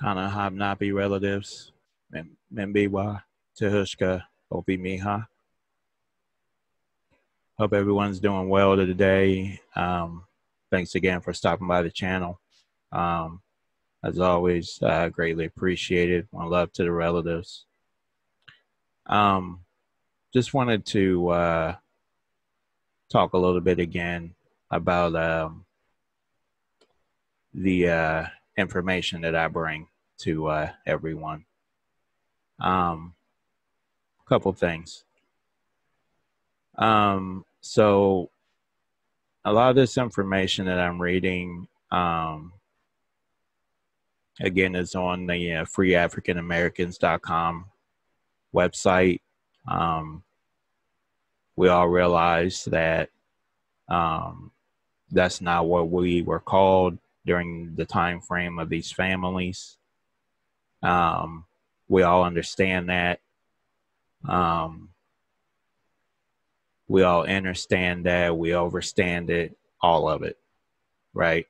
kind of hobnappy relatives, Membiwa, Tehushka, Opimiha. Hope everyone's doing well today. Thanks again for stopping by the channel. As always, greatly appreciated. My love to the relatives. Just wanted to talk a little bit again about the information that I bring to everyone. A couple things. So a lot of this information that I'm reading, again, is on the freeafricanamericans.com website. We all realize that that's not what we were called during the time frame of these families. We all understand that. We all understand that. We overstand it, all of it, right?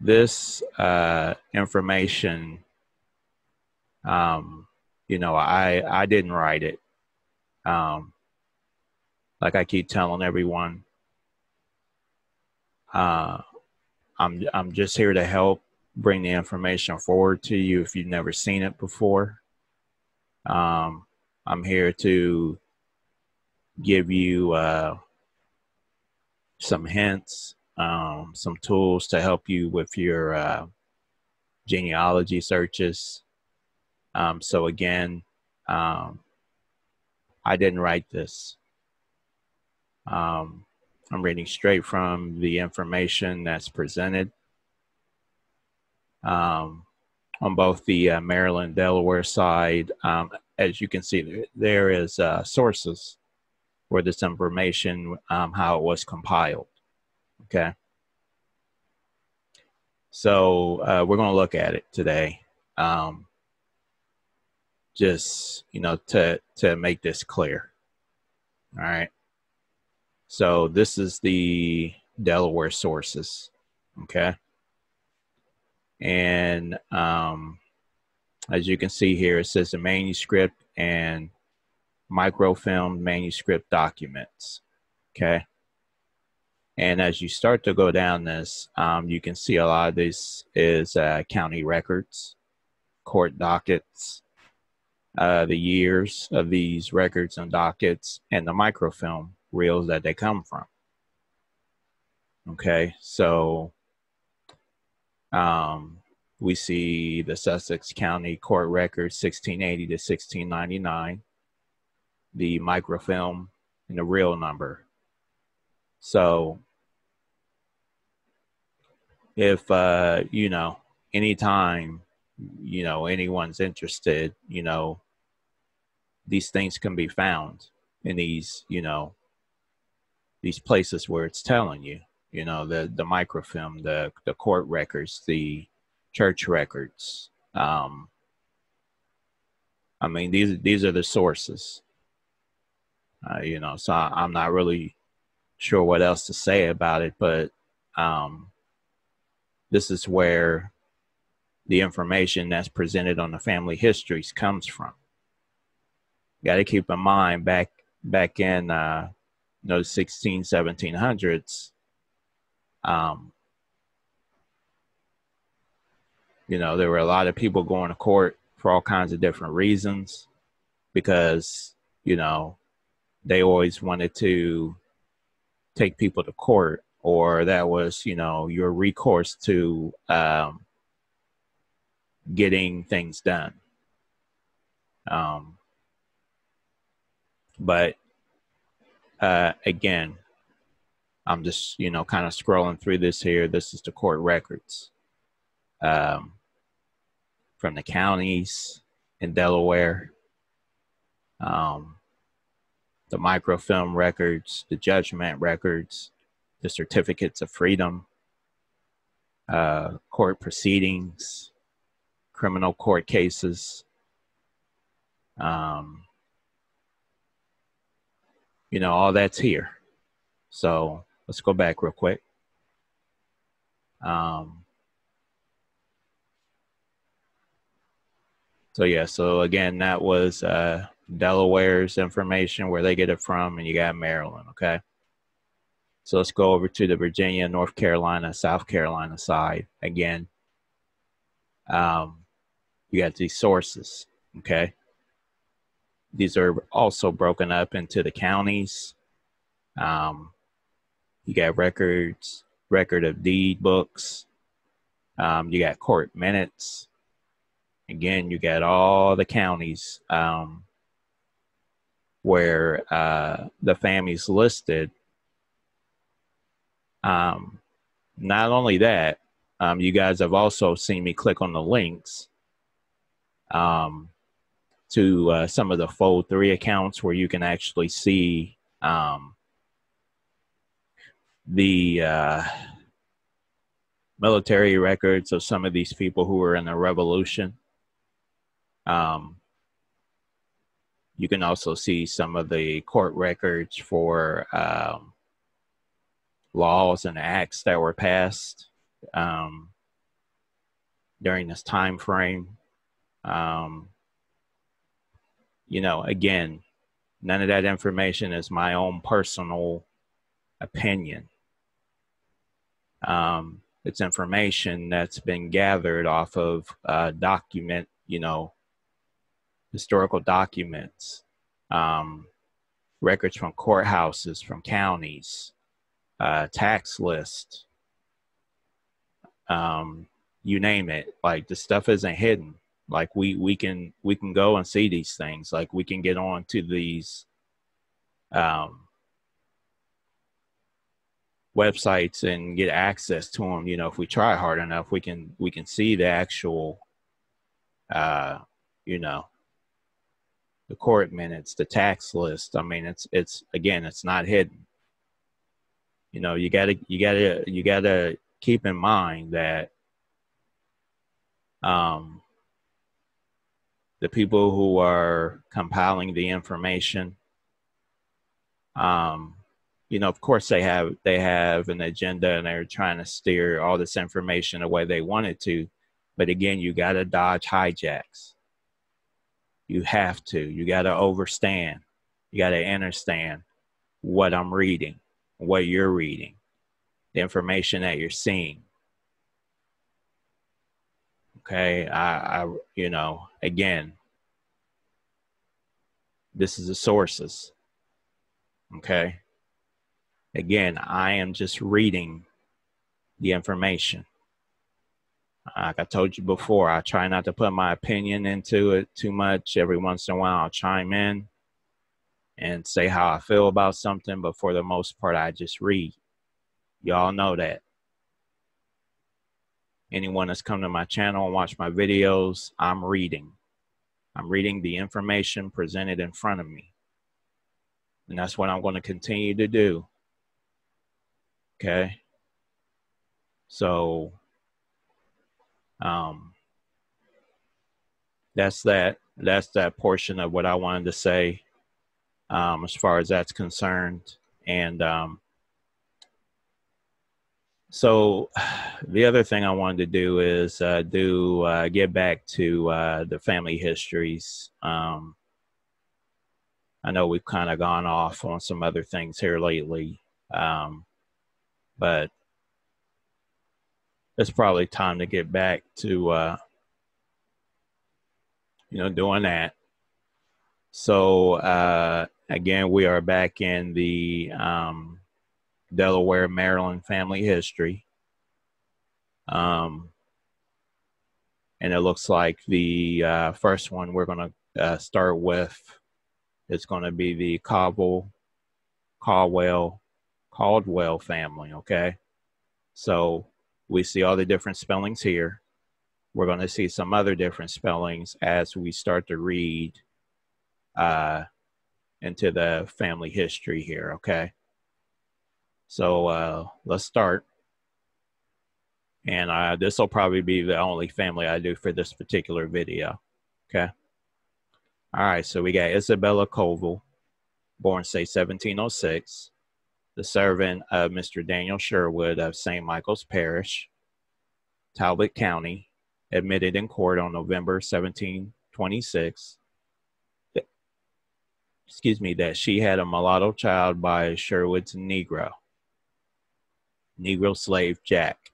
This information, you know, I didn't write it. Like I keep telling everyone, I'm just here to help bring the information forward to you if you've never seen it before. I'm here to give you some hints, some tools to help you with your genealogy searches. So again, I didn't write this. I'm reading straight from the information that's presented on both the Maryland, Delaware side. As you can see, there is sources for this information, how it was compiled. Okay. So we're going to look at it today. Just, you know, to make this clear. All right. So this is the Delaware sources. Okay. And as you can see here, it says the manuscript and microfilmed manuscript documents. Okay. And as you start to go down this, you can see a lot of this is county records, court dockets, the years of these records and dockets, and the microfilm reels that they come from. Okay, so we see the Sussex County court records 1680 to 1699, the microfilm and the reel number. So if, you know, anytime, you know, anyone's interested, you know, these things can be found in these, you know, these places where it's telling you, you know, the microfilm, the court records, the church records. I mean, these are the sources, you know, so I'm not really sure what else to say about it, but this is where the information that's presented on the family histories comes from. You got to keep in mind back in you know, the 1600s, 1700s, you know, there were a lot of people going to court for all kinds of different reasons, because, you know, they always wanted to take people to court, or that was, you know, your recourse to getting things done. But again, I'm just, you know, kind of scrolling through this here. This is the court records from the counties in Delaware, the microfilm records, the judgment records, the certificates of freedom, court proceedings, criminal court cases. You know, all that's here. So let's go back real quick. So yeah, so again, that was Delaware's information, where they get it from, and you got Maryland, okay? So let's go over to the Virginia, North Carolina, South Carolina side. Again, you got these sources, okay? These are also broken up into the counties. You got records, record of deed books. You got court minutes. Again, you got all the counties where the family's listed. Not only that, you guys have also seen me click on the links to some of the Fold3 accounts, where you can actually see the military records of some of these people who were in the Revolution. You can also see some of the court records for laws and acts that were passed during this time frame. You know, again, none of that information is my own personal opinion. It's information that's been gathered off of historical documents, records from courthouses, from counties, tax lists, you name it. Like, the stuff isn't hidden. Like, we can go and see these things. Like, we can get on to these websites and get access to them. You know, if we try hard enough, we can see the actual, you know, the court minutes, the tax list. I mean, it's again, it's not hidden. You know, you gotta keep in mind that the people who are compiling the information, you know, of course they have an agenda, and they're trying to steer all this information the way they want it to. But again, you gotta dodge hijacks. You have to. You got to overstand. You got to understand what I'm reading, what you're reading, the information that you're seeing. Okay, I you know, again, this is the sources. Okay, again, I am just reading the information. Like I told you before, I try not to put my opinion into it too much. Every once in a while, I'll chime in and say how I feel about something, but for the most part, I just read. Y'all know that. Anyone that's come to my channel and watched my videos, I'm reading. I'm reading the information presented in front of me. And that's what I'm going to continue to do. Okay? So... that's that portion of what I wanted to say, as far as that's concerned. And, so the other thing I wanted to do is, get back to, the family histories. I know we've kind of gone off on some other things here lately. But it's probably time to get back to, you know, doing that. So, again, we are back in the Delaware, Maryland family history. And it looks like the first one we're going to start with is going to be the Caldwell family, okay? So... we see all the different spellings here. We're going to see some other different spellings as we start to read into the family history here, okay? So let's start. And this will probably be the only family I do for this particular video, okay? All right, so we got Isabella Colville, born, say, 1706. The servant of Mr. Daniel Sherwood of St. Michael's Parish, Talbot County, admitted in court on November 1726, that she had a mulatto child by Sherwood's Negro slave Jack.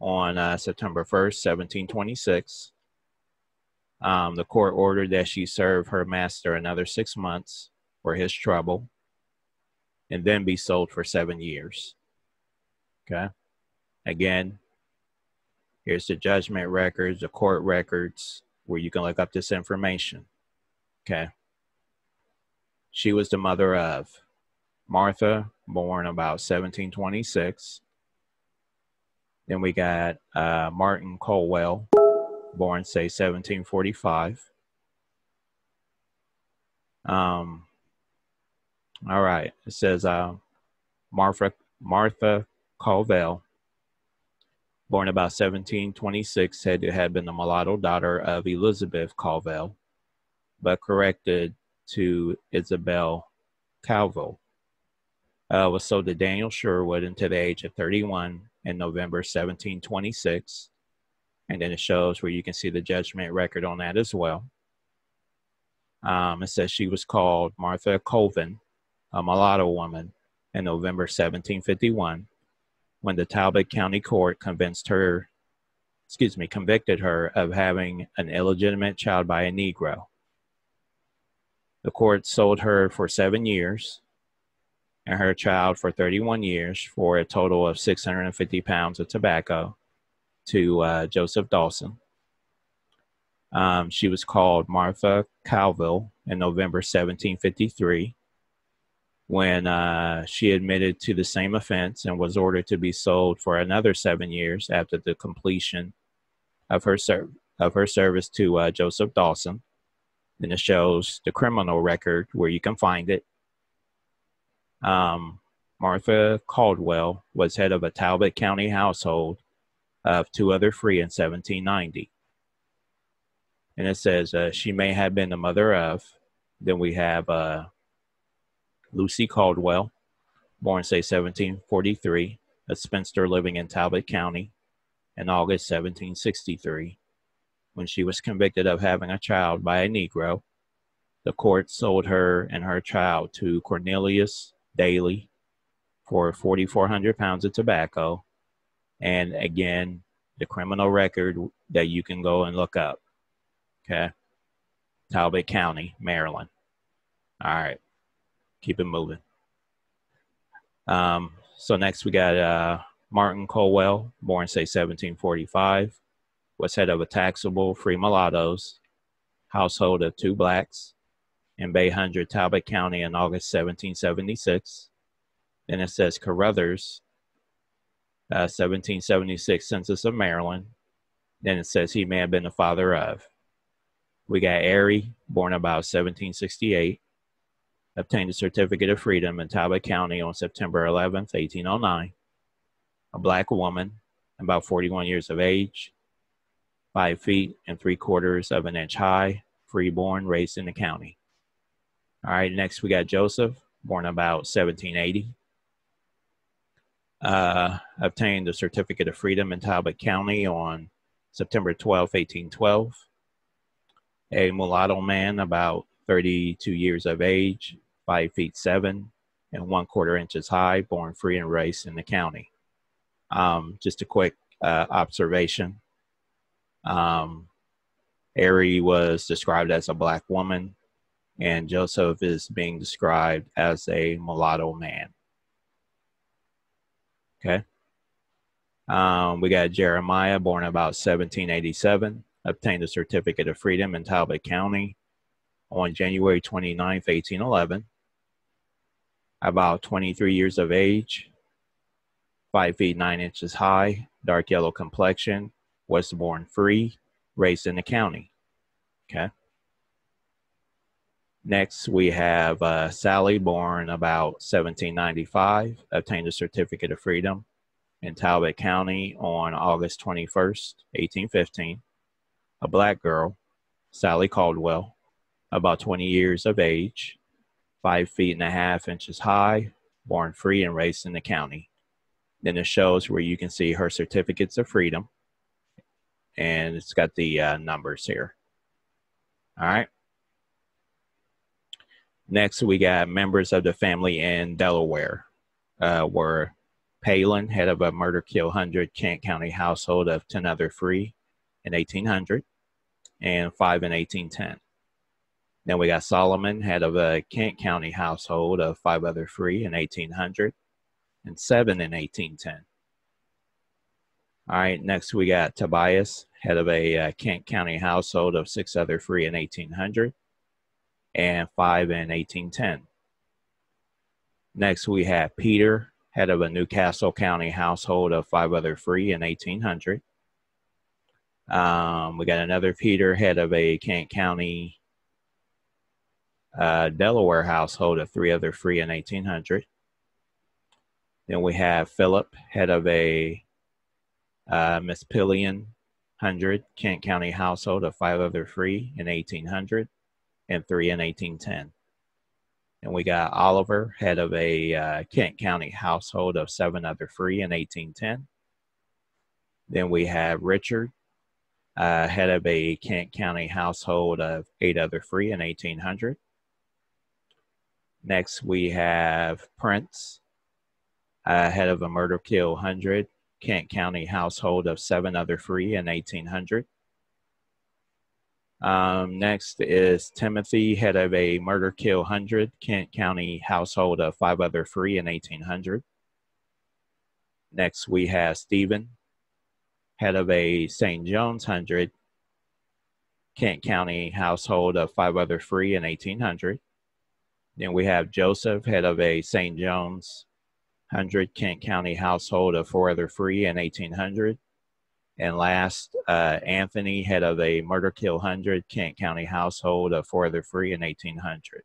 On September 1st, 1726, the court ordered that she serve her master another 6 months for his trouble and then be sold for 7 years. Okay. Again, here's the judgment records, the court records, where you can look up this information. Okay. She was the mother of Martha, born about 1726. Then we got Martin Colwell, born, say, 1745. All right. It says Martha Colville, born about 1726, said it had been the mulatto daughter of Elizabeth Colville, but corrected to Isabella Colville. Was sold to Daniel Sherwood until the age of 31 in November 1726. And then it shows where you can see the judgment record on that as well. It says she was called Martha Colvin, a mulatto woman, in November 1751, when the Talbot County Court convicted her of having an illegitimate child by a Negro. The court sold her for 7 years and her child for 31 years for a total of 650 pounds of tobacco to Joseph Dawson. She was called Martha Colville in November 1753 when she admitted to the same offense and was ordered to be sold for another 7 years after the completion of her service to Joseph Dawson. And it shows the criminal record where you can find it. Martha Caldwell was head of a Talbot County household of 2 other free in 1790. And it says she may have been the mother of. Then we have Lucy Caldwell, born, say, 1743, a spinster living in Talbot County in August 1763, when she was convicted of having a child by a Negro. The court sold her and her child to Cornelius daily for 4,400 pounds of tobacco. And again, the criminal record that you can go and look up. Okay. Talbot County, Maryland. All right. Keep it moving. So next we got Martin Colwell, born, say, 1745, was head of a taxable free mulattoes household of 2 blacks in Bayhundred, Talbot County in August 1776. Then it says Carruthers, 1776 census of Maryland. Then it says he may have been the father of. We got Airy, born about 1768, obtained a certificate of freedom in Talbot County on September 11th, 1809. A black woman, about 41 years of age, 5 feet and 3/4 of an inch high, freeborn, raised in the county. All right, next we got Joseph, born about 1780. Obtained the certificate of freedom in Talbot County on September 12, 1812. A mulatto man, about 32 years of age, 5 feet 7 and 1/4 inches high, born free and raised in the county. Just a quick observation. Airy was described as a black woman, and Joseph is being described as a mulatto man. Okay. We got Jeremiah, born about 1787, obtained a certificate of freedom in Talbot County on January 29th, 1811. About 23 years of age, 5 feet 9 inches high, dark yellow complexion, was born free, raised in the county. Okay. Next, we have Sally, born about 1795, obtained a certificate of freedom in Talbot County on August 21st, 1815. A black girl, Sally Caldwell, about 20 years of age, 5 feet and a half inches high, born free and raised in the county. Then it shows where you can see her certificates of freedom. And it's got the numbers here. All right. Next, we got members of the family in Delaware. Were Palin, head of a Murderkill Hundred Kent County household of 10 other free in 1800 and 5 in 1810. Then we got Solomon, head of a Kent County household of 5 other free in 1800 and 7 in 1810. All right, next we got Tobias, head of a Kent County household of 6 other free in 1800 and 5 in 1810. Next we have Peter, head of a Newcastle County household of 5 other free in 1800. We got another Peter, head of a Kent County Delaware household of 3 other free in 1800. Then we have Philip, head of a Mispillion Hundred Kent County household of 5 other free in 1800 and 3 in 1810. And we got Oliver, head of a Kent County household of 7 other free in 1810. Then we have Richard, head of a Kent County household of 8 other free in 1800. Next we have Prince, head of a Murderkill Hundred Kent County household of 7 other free in 1800. Next is Timothy, head of a Murderkill Hundred Kent County household of 5 other free in 1800. Next we have Stephen, head of a St. Jones Hundred Kent County household of 5 other free in 1800. Then we have Joseph, head of a St. Jones Hundred Kent County household of 4 other free in 1800. And last, Anthony, head of a Murderkill Hundred Kent County household of 4 other free in 1800.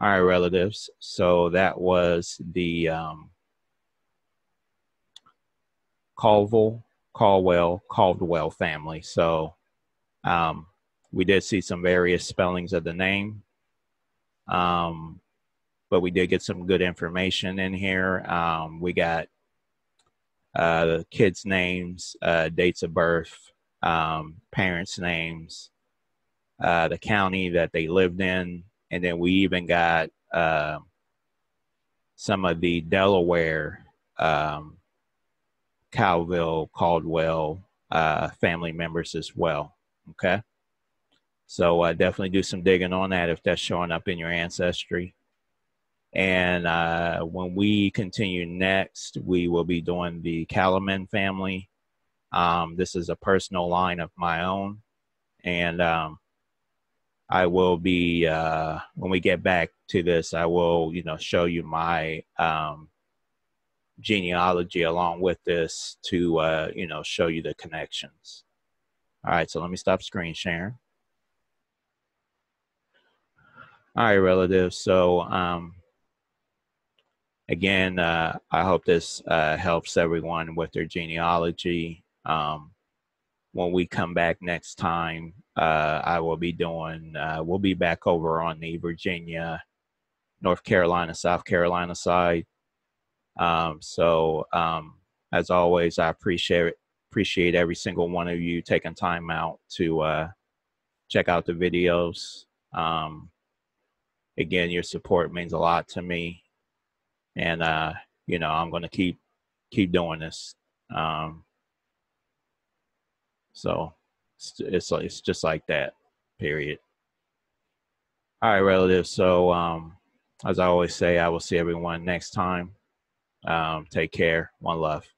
All right, relatives. So that was the Caldwell family. So we did see some various spellings of the name. But we did get some good information in here. We got the kids' names, dates of birth, parents' names, the county that they lived in, and then we even got some of the Delaware Caldwell family members as well, okay? So definitely do some digging on that if that's showing up in your ancestry. And when we continue next, we will be doing the Kalaman family. This is a personal line of my own. And I will be, when we get back to this, I will, show you my genealogy along with this to, show you the connections. All right, so let me stop screen sharing. All right, relatives, so... Again, I hope this helps everyone with their genealogy. When we come back next time, I will be doing, we'll be back over on the Virginia, North Carolina, South Carolina side. As always, I appreciate every single one of you taking time out to check out the videos. Again, your support means a lot to me. And, I'm going to keep doing this. So it's just like that, period. All right, relatives. So as I always say, I will see everyone next time. Take care. One love.